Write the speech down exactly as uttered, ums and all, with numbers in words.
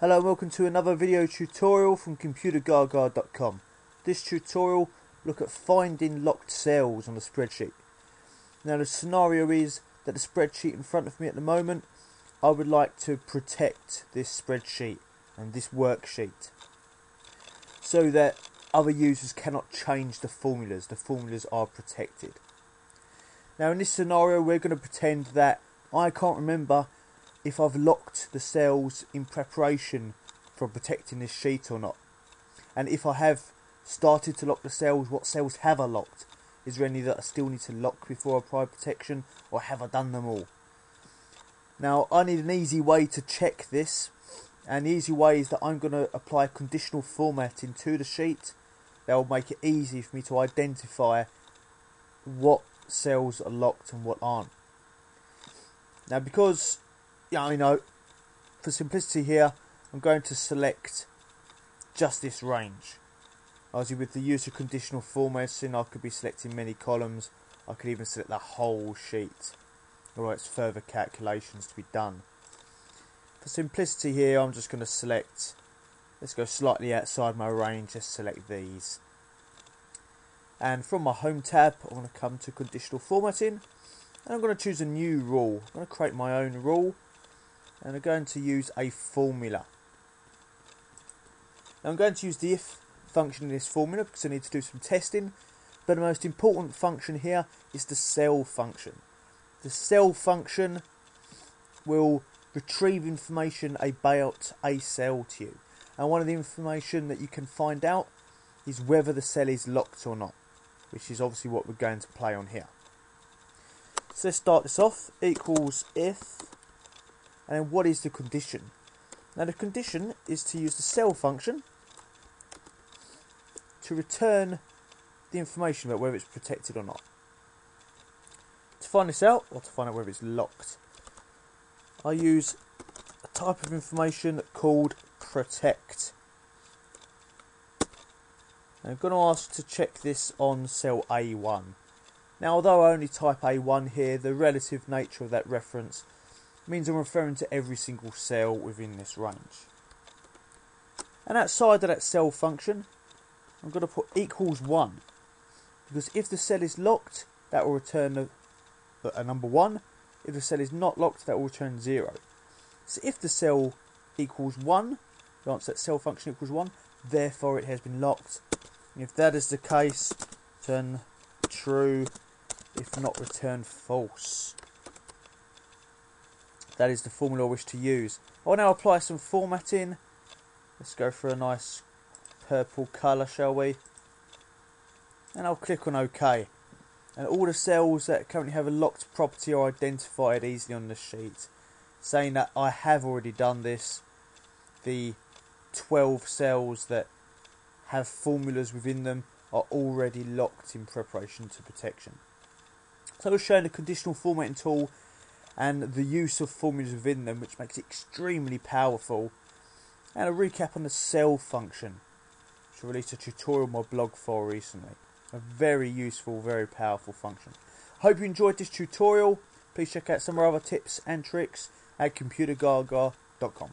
Hello and welcome to another video tutorial from Computergaga dot com. This tutorial look at finding locked cells on a spreadsheet. Now the scenario is that the spreadsheet in front of me at the moment, I would like to protect this spreadsheet and this worksheet so that other users cannot change the formulas. The formulas are protected. Now in this scenario we're going to pretend that I can't remember if I've locked the cells in preparation for protecting this sheet or not, and if I have started to lock the cells, what cells have I locked? Is there any that I still need to lock before I apply protection, or have I done them all? Now I need an easy way to check this, and the easy way is that I'm going to apply conditional formatting to the sheet. That will make it easy for me to identify what cells are locked and what aren't. Now because Yeah, I know, for simplicity here, I'm going to select just this range. Obviously with the use of conditional formatting, I could be selecting many columns. I could even select the whole sheet. Alright, it's further calculations to be done. For simplicity here, I'm just going to select, let's go slightly outside my range, just select these. And from my home tab, I'm going to come to conditional formatting. And I'm going to choose a new rule. I'm going to create my own rule. And I'm going to use a formula. Now I'm going to use the if function in this formula because I need to do some testing. But the most important function here is the cell function. The cell function will retrieve information about a cell to you. And one of the information that you can find out is whether the cell is locked or not, which is obviously what we're going to play on here. So let's start this off. Equals if. And then what is the condition? Now the condition is to use the cell function to return the information about whether it's protected or not. To find this out, or to find out whether it's locked, I use a type of information called protect. Now I'm going to ask to check this on cell A one. Now although I only type A one here, the relative nature of that reference means I'm referring to every single cell within this range. And outside of that cell function, I'm going to put equals one, because if the cell is locked, that will return a, a number one. If the cell is not locked, that will return zero. So if the cell equals one, the answer that cell function equals one, therefore it has been locked. And if that is the case, return true, if not return false. That is the formula I wish to use. I'll now apply some formatting. Let's go for a nice purple colour, shall we? And I'll click on OK. And all the cells that currently have a locked property are identified easily on the sheet. Saying that I have already done this, the twelve cells that have formulas within them are already locked in preparation to protection. So I was showing the conditional formatting tool and the use of formulas within them, which makes it extremely powerful. And a recap on the cell function, which I released a tutorial on my blog for recently. A very useful, very powerful function. Hope you enjoyed this tutorial. Please check out some of our other tips and tricks at Computergaga dot com.